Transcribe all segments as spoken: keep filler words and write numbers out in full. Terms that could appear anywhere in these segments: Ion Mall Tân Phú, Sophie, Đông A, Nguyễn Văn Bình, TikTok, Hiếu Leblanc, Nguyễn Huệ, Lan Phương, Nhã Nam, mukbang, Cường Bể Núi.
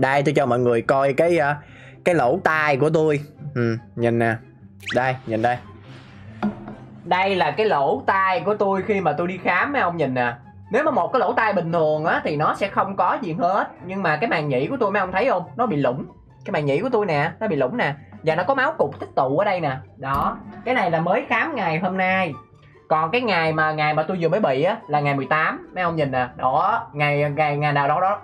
Đây tôi cho mọi người coi cái cái lỗ tai của tôi. Ừ, nhìn nè. Đây, nhìn đây. Đây là cái lỗ tai của tôi khi mà tôi đi khám mấy ông nhìn nè. Nếu mà một cái lỗ tai bình thường á thì nó sẽ không có gì hết. Nhưng mà cái màng nhĩ của tôi mấy ông thấy không? Nó bị lủng. Cái màng nhĩ của tôi nè, nó bị lủng nè. Và nó có máu cục tích tụ ở đây nè. Đó, cái này là mới khám ngày hôm nay. Còn cái ngày mà ngày mà tôi vừa mới bị á là ngày mười tám. Mấy ông nhìn nè. Đó, ngày ngày ngày nào đó đó.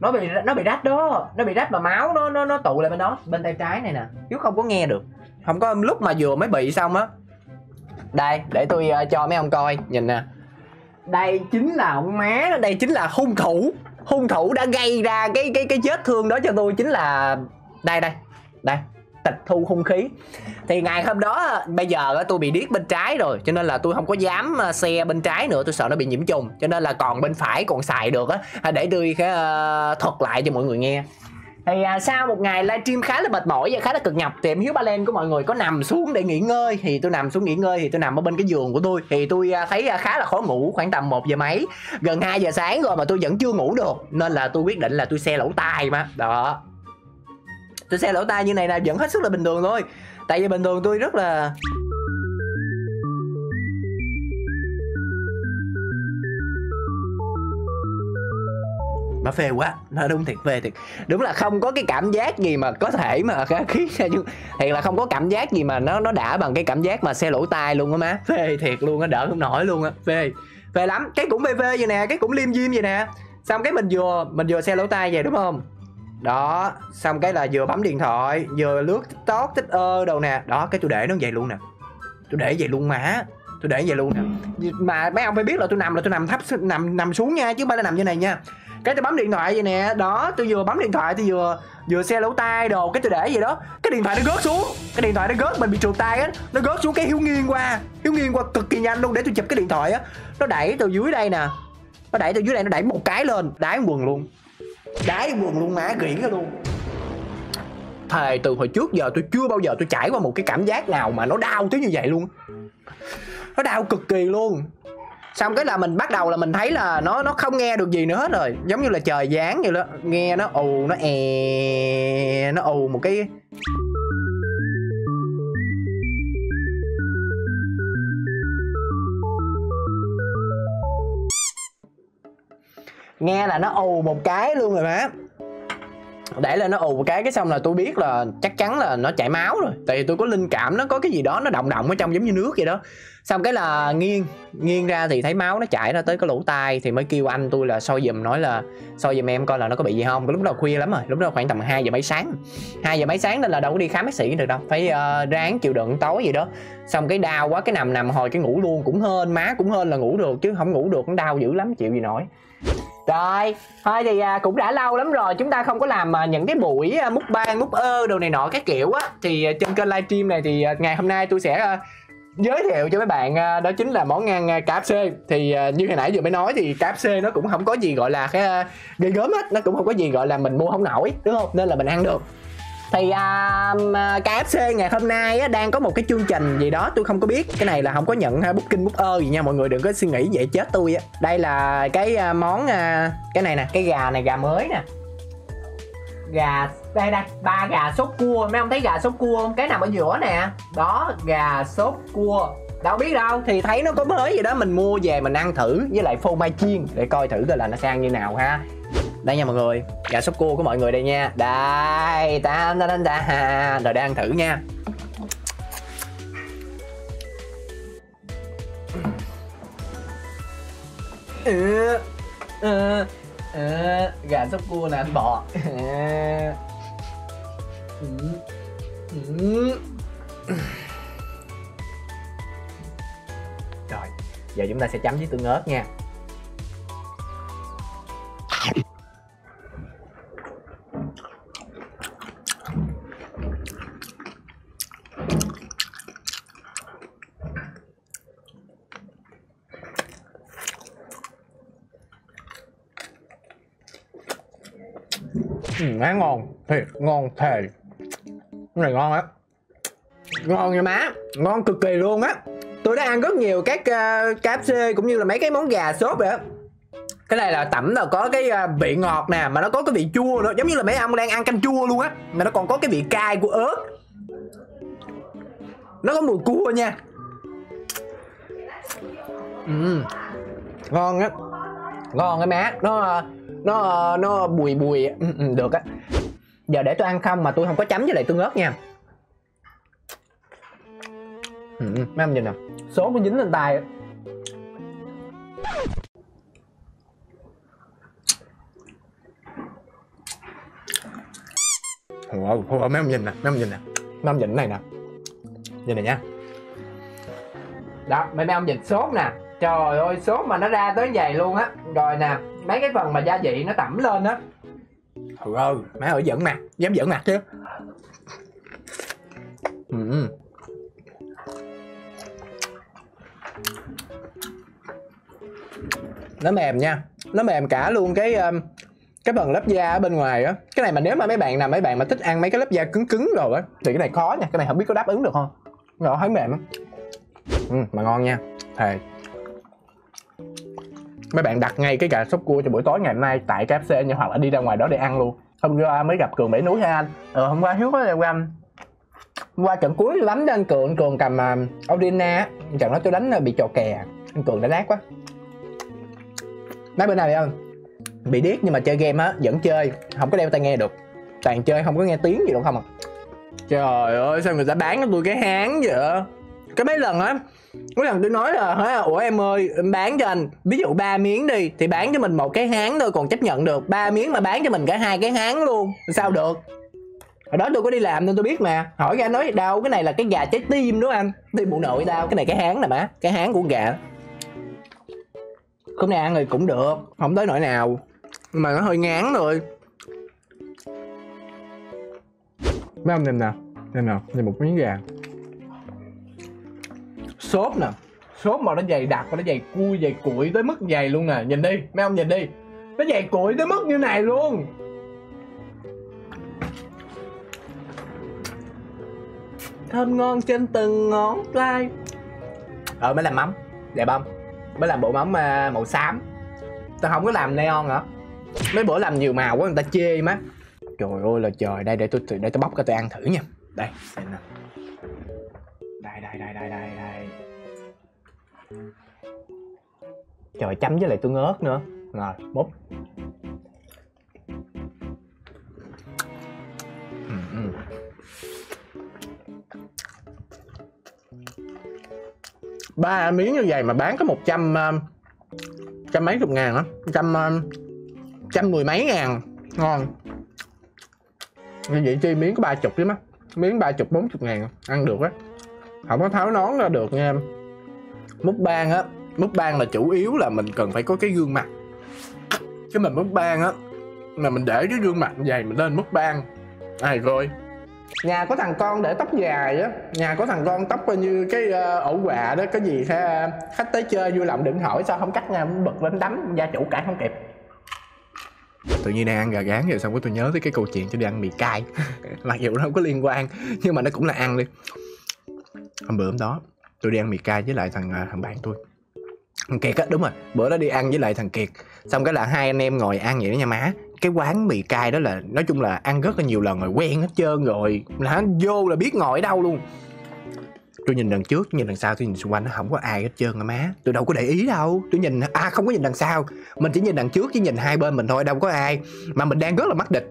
Nó bị nó bị rách đó, nó bị rách mà máu nó nó nó tụ lại bên đó, bên tay trái này nè. Chứ không có nghe được. Không có lúc mà vừa mới bị xong á. Đây, để tôi uh, cho mấy ông coi, nhìn nè. Đây chính là ông má, đây chính là hung thủ. Hung thủ đã gây ra cái cái cái chết thương đó cho tôi chính là đây đây. Đây, tịch thu hung khí. Thì ngày hôm đó bây giờ tôi bị điếc bên trái rồi, cho nên là tôi không có dám xe bên trái nữa, tôi sợ nó bị nhiễm trùng, cho nên là còn bên phải còn xài được á, để tôi thuật lại cho mọi người nghe. Thì sau một ngày livestream khá là mệt mỏi và khá là cực nhọc thì em Hiếu Leblanc của mọi người có nằm xuống để nghỉ ngơi. Thì tôi nằm xuống nghỉ ngơi thì tôi nằm ở bên cái giường của tôi. Thì tôi thấy khá là khó ngủ, khoảng tầm một giờ mấy, gần hai giờ sáng rồi mà tôi vẫn chưa ngủ được. Nên là tôi quyết định là tôi xe lỗ tai mà. Đó, tôi xe lỗ tai như này là vẫn hết sức là bình thường thôi. Tại vì bình thường tôi rất là... Mà phê quá, nó đúng thiệt, phê thiệt. Đúng là không có cái cảm giác gì mà có thể mà khiến thiệt là không có cảm giác gì mà nó nó đã bằng cái cảm giác mà xe lỗ tai luôn á má. Phê thiệt luôn á, đỡ không nổi luôn á. Phê, phê lắm, cái cũng phê phê vậy nè, cái cũng liêm diêm vậy nè. Xong cái mình vừa, mình vừa xe lỗ tai vậy đúng không? Đó, xong cái là vừa bấm điện thoại, vừa lướt TikTok, tích ơ đâu nè. Đó, cái tôi để nó vậy luôn nè. Tôi để vậy luôn má. Tôi để vậy luôn nè. Mà mấy ông phải biết là tôi nằm là tôi nằm thấp, nằm nằm xuống nha, chứ không phải là nằm như này nha. Cái tôi bấm điện thoại vậy nè. Đó, tôi vừa bấm điện thoại, tôi vừa vừa xe lỗ tai đồ, cái tôi để vậy đó. Cái điện thoại nó gớt xuống. Cái điện thoại nó gớt, mình bị trượt tay á, nó gớt xuống cái Hiếu nghiêng qua. Hiếu nghiêng qua cực kỳ nhanh luôn để tôi chụp cái điện thoại á. Nó đẩy từ dưới đây nè. Nó đẩy từ dưới đây, nó đẩy một cái lên, đái quần luôn. Đái quần luôn má, ghiển ra luôn. Thề từ hồi trước giờ tôi chưa bao giờ tôi trải qua một cái cảm giác nào mà nó đau tới như vậy luôn. Nó đau cực kỳ luôn. Xong cái là mình bắt đầu là mình thấy là nó nó không nghe được gì nữa hết rồi. Giống như là trời giáng vậy đó. Nghe nó ù, nó è, nó ù một cái. Nghe là nó ù một cái luôn rồi má. Để lên nó ù một cái, cái xong là tôi biết là chắc chắn là nó chảy máu rồi. Tại vì tôi có linh cảm nó có cái gì đó nó động động ở trong giống như nước vậy đó. Xong cái là nghiêng nghiêng ra thì thấy máu nó chảy ra tới cái lỗ tai. Thì mới kêu anh tôi là soi giùm, nói là soi giùm em coi là nó có bị gì không. Lúc đó khuya lắm rồi, lúc đó khoảng tầm hai giờ mấy sáng, hai giờ mấy sáng nên là đâu có đi khám bác sĩ được đâu. Phải uh, ráng chịu đựng tối gì đó. Xong cái đau quá, cái nằm nằm hồi cái ngủ luôn. Cũng hên má, cũng hên là ngủ được, chứ không ngủ được cũng đau dữ lắm, chịu gì nổi. Rồi, thôi thì cũng đã lâu lắm rồi chúng ta không có làm những cái buổi mukbang, múc ơ đồ này nọ các kiểu á. Thì trên kênh livestream này thì ngày hôm nay tôi sẽ giới thiệu cho mấy bạn đó chính là món ăn ca ép xê. Thì như hồi nãy vừa mới nói thì ca ép xê nó cũng không có gì gọi là cái gây gớm hết, nó cũng không có gì gọi là mình mua không nổi, đúng không? Nên là mình ăn được. Thì um, ca ép xê ngày hôm nay á, đang có một cái chương trình gì đó tôi không có biết. Cái này là không có nhận hay booking book ơ gì nha. Mọi người đừng có suy nghĩ vậy chết tôi á. Đây là cái món uh, cái này nè. Cái gà này, gà mới nè. Gà, đây đây, ba gà sốt cua. Mấy ông thấy gà sốt cua không? Cái nằm ở giữa nè. Đó, gà sốt cua. Đâu biết đâu, thì thấy nó có mới vậy đó, mình mua về mình ăn thử với lại phô mai chiên để coi thử coi là nó sang như nào ha. Đây nha mọi người, gà sốt cua của mọi người đây nha. Đây, ta ta ta ta. Rồi để ăn thử nha. Ừ, ừ, ừ, gà sốt cua nè, bò. Ừ, ừ. Rồi, giờ chúng ta sẽ chấm với tương ớt nha. Ừ, má ngon, thiệt, ngon thề. Cái này ngon á. Ngon nha má, ngon cực kỳ luôn á. Tôi đã ăn rất nhiều các uh, ca ép xê cũng như là mấy cái món gà sốt rồi á. Cái này là tẩm là có cái vị ngọt nè, mà nó có cái vị chua nữa, giống như là mấy ông đang ăn canh chua luôn á, mà nó còn có cái vị cay của ớt. Nó có mùi cua nha. Uhm. Ngon á, ngon cái má. Nó nó nó bùi bùi. Ừ, được á. Giờ để tôi ăn không mà tôi không có chấm với lại tương ớt nha. Ừ, mấy em nhìn nè, số nó dính lên tay. Wow, wow, mấy em nhìn nè, mấy em nhìn nè, mấy em nhìn cái này nè, nhìn này nha. Đó, mấy mấy ông nhìn sốt nè, trời ơi sốt mà nó ra tới vậy luôn á. Rồi nè, mấy cái phần mà gia vị nó tẩm lên á. Trời ơi, má ơi giỡn mặt, dám giỡn mặt chứ. Ừ. Nó mềm nha, nó mềm cả luôn cái cái phần lớp da ở bên ngoài á. Cái này mà nếu mà mấy bạn nào mấy bạn mà thích ăn mấy cái lớp da cứng cứng rồi á thì cái này khó nha, cái này không biết có đáp ứng được không. Nó thấy mềm á. Ừ, mà ngon nha. Thề. Mấy bạn đặt ngay cái gà sốt cua cho buổi tối ngày hôm nay tại ca ép xê nha, hoặc là đi ra ngoài đó để ăn luôn. Hôm qua mới gặp Cường Bể Núi ha anh. Ờ hôm qua Hiếu mới qua anh. Hôm qua trận cuối lắm đó anh Cường, Cường cầm uh, Odina. Trận đó tôi đánh bị trò kè. Anh Cường đã lát quá. Nói bên này không? Bị điếc nhưng mà chơi game á vẫn chơi, không có đeo tai nghe được. Toàn chơi không có nghe tiếng gì đâu không à. Trời ơi sao người ta bán cho tôi cái háng vậy? Cái mấy lần á, mấy lần tôi nói là hả, ủa em ơi em bán cho anh ví dụ ba miếng đi thì bán cho mình một cái háng thôi còn chấp nhận được, ba miếng mà bán cho mình cả hai cái háng luôn sao được. Ở đó tôi có đi làm nên tôi biết mà, hỏi ra nói đâu cái này là cái gà trái tim đúng không anh, tim bộ nội tao, cái này cái háng nè má, cái háng của gà. Hôm nay ăn thì cũng được, không tới nỗi nào nhưng mà nó hơi ngán rồi. Mấy ông nhìn nào, nhìn nào, nhìn một miếng gà. Sốt nè, sốt mà nó dày đặc, nó dày cui, dày cuội tới mức dày luôn nè, nhìn đi, mấy ông nhìn đi. Nó dày cuội tới mức như này luôn. Thơm ngon trên từng ngón tay. Ờ mới làm mắm, đẹp không? Mới làm bộ mắm màu xám. Tao không có làm neon hả? Mấy bữa làm nhiều màu quá người ta chê má. Trời ơi là trời, đây để tôi để tôi bóc ra tôi ăn thử nha. Đây, xem nè. Đây đây đây đây đây đây. Trời chấm với lại tương ớt nữa. Rồi, múc. Ừ, ừ. Ba miếng như vậy mà bán có một trăm trăm mấy chục ngàn á, trăm trăm mười mấy ngàn, ngon. Như vậy chi miếng có ba chục lắm á, miếng ba chục bốn chục ngàn ăn được á, không có tháo nón ra được nha em. Mukbang á, mukbang là chủ yếu là mình cần phải có cái gương mặt, chứ mình mukbang á là mình để cái gương mặt dày mình lên mukbang ai rồi. Nhà có thằng con để tóc dài á, nhà có thằng con tóc như cái ổ quà đó, cái gì ha, khách tới chơi vui lòng đừng hỏi sao không cắt nha, bực lên đấm gia chủ cãi không kịp. Tự nhiên đang ăn gà gán rồi xong cái tôi nhớ tới cái câu chuyện cho đi ăn mì cay mặc dù nó không có liên quan nhưng mà nó cũng là ăn đi. Hôm bữa hôm đó tôi đi ăn mì cay với lại thằng thằng bạn tôi, thằng Kiệt á, đúng rồi, bữa đó đi ăn với lại thằng Kiệt, xong cái là hai anh em ngồi ăn vậy đó nha má. Cái quán mì cay đó là nói chung là ăn rất là nhiều lần rồi, quen hết trơn rồi, là vô là biết ngồi ở đâu luôn. Tôi nhìn đằng trước, nhìn đằng sau, tôi nhìn xung quanh nó không có ai hết trơn á má. Tôi đâu có để ý đâu, tôi nhìn à không có nhìn đằng sau, mình chỉ nhìn đằng trước với nhìn hai bên mình thôi, đâu có ai. Mà mình đang rất là mắc địch,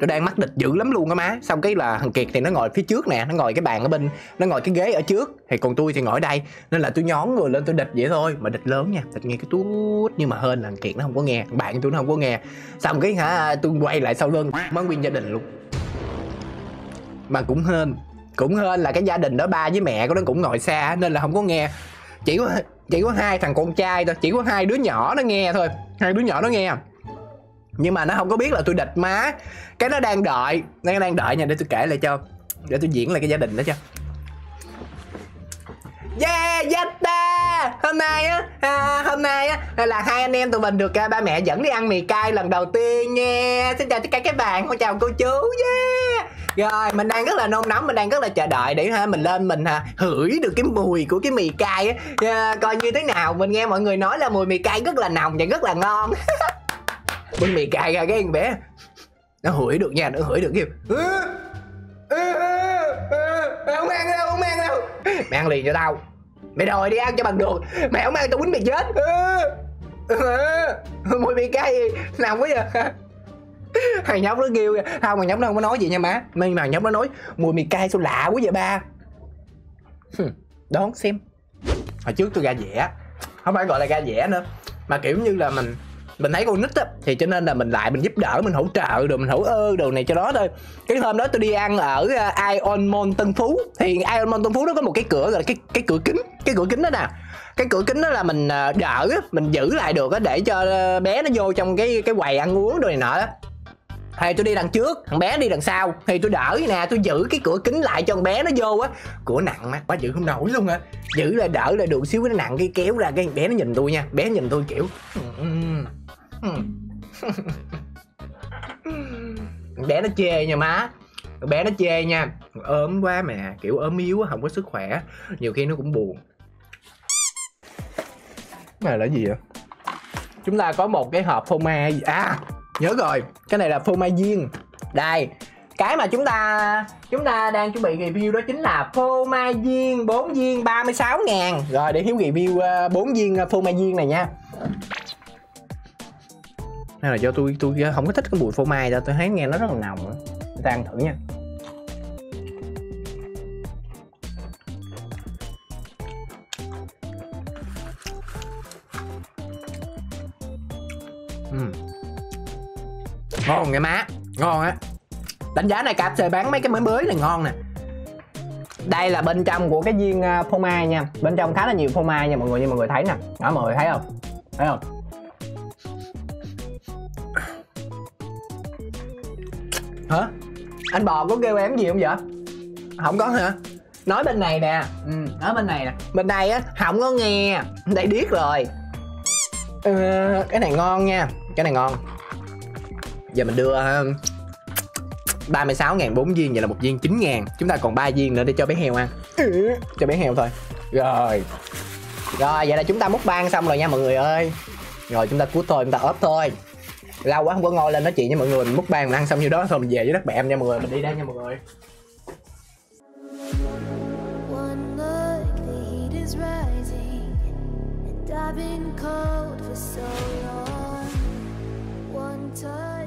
tôi đang mắc địch dữ lắm luôn á má. Xong cái là thằng Kiệt thì nó ngồi phía trước nè, nó ngồi cái bàn ở bên, nó ngồi cái ghế ở trước, thì còn tôi thì ngồi ở đây, nên là tôi nhón người lên tôi địch vậy thôi, mà địch lớn nha, địch nghe cái tút, nhưng mà hên là thằng Kiệt nó không có nghe, bạn tôi nó không có nghe. Xong cái hả tôi quay lại sau lưng mới nguyên gia đình luôn. Mà cũng hên, cũng hên là cái gia đình đó ba với mẹ của nó cũng ngồi xa nên là không có nghe. Chỉ có chỉ có hai thằng con trai thôi, chỉ có hai đứa nhỏ nó nghe thôi, hai đứa nhỏ nó nghe. Nhưng mà nó không có biết là tôi địch má. Cái nó đang đợi, nó đang đợi nha, để tôi kể lại cho, để tôi diễn lại cái gia đình đó cho. Yeah, Zeta. Hôm nay á, à, hôm nay á là hai anh em tụi mình được à, ba mẹ dẫn đi ăn mì cay lần đầu tiên nha. Xin chào tất cả các bạn, con chào cô chú. Yeah. Rồi mình đang rất là nôn nóng, mình đang rất là chờ đợi để ha mình lên mình ha hửi được cái mùi của cái mì cay á, à, coi như thế nào. Mình nghe mọi người nói là mùi mì cay rất là nồng và rất là ngon. Bên mì cay ra cái con bé nó hửi được nha, nó hửi được kìa. Mày không ăn đâu, không ăn đâu. Mày ăn liền cho tao. Mày đòi đi ăn cho bằng được. Mày không ăn tao quýnh mày chết. Mùi mì cay nồng quá vậy. Thằng nhóc nó kêu kìa. Không, thằng nhóc nó không có nói gì nha má. Nhưng mà thằng nhóc nó nói mùi mì cay sao lạ quá vậy ba. Đón xem. Hồi trước tôi ra vẽ, không phải gọi là ra vẽ nữa, mà kiểu như là mình mình thấy con nít á, thì cho nên là mình lại mình giúp đỡ, mình hỗ trợ rồi mình hỗ ơn đồ này cho đó thôi. Cái hôm đó tôi đi ăn ở Ion Mall Tân Phú, thì Ion Mall Tân Phú nó có một cái cửa gọi là cái cái cửa kính, cái cửa kính đó nè, cái cửa kính đó là mình đỡ, mình giữ lại được để cho bé nó vô trong cái cái quầy ăn uống đồ này nọ đó. Thì tôi đi đằng trước, thằng bé đi đằng sau, thì tôi đỡ nè, tôi giữ cái cửa kính lại cho thằng bé nó vô á. Cửa nặng mà, quá giữ không nổi luôn hả? Giữ lại đỡ lại được xíu cái nặng, cái kéo ra cái bé nó nhìn tôi nha, bé nhìn tôi kiểu bé nó chê nha má, bé nó chê nha, ốm quá mẹ, kiểu ốm yếu á, không có sức khỏe, nhiều khi nó cũng buồn. Này là gì vậy? Chúng ta có một cái hộp phô mai à. Nhớ rồi, cái này là phô mai viên. Đây, cái mà chúng ta chúng ta đang chuẩn bị review đó chính là phô mai viên bốn viên ba mươi sáu ngàn. Rồi để Hiếu review bốn viên phô mai viên này nha. Nên là do tôi tôi không có thích cái mùi phô mai đâu, tôi thấy nghe nó rất là nồng. Chúng ta ăn thử nha. Uhm. Ngon nghe má, ngon á. Đánh giá này ca ép xê bán mấy cái mới mới này ngon nè. Đây là bên trong của cái viên phô mai nha. Bên trong khá là nhiều phô mai nha mọi người, như mọi người thấy nè. Đó mọi người thấy không? Thấy không? Hả? Anh bò có kêu em gì không vậy? Không có hả? Nói bên này nè, ừ, nói bên này nè. Bên này á, không có nghe. Đây điếc rồi. Ừ, cái này ngon nha, cái này ngon. Giờ mình đưa ba mươi sáu ngàn bốn viên, vậy là một viên chín ngàn. Chúng ta còn ba viên nữa để cho bé heo ăn. Ừ, cho bé heo thôi. Rồi. Rồi, vậy là chúng ta múc bang xong rồi nha mọi người ơi. Rồi chúng ta cút thôi, chúng ta ốp thôi. Lâu quá không có ngồi lên nói chuyện với mọi người, mình múc bang mình ăn xong như đó thôi mình về với đất bẹ em nha mọi người, mình đi đây nha mọi người. One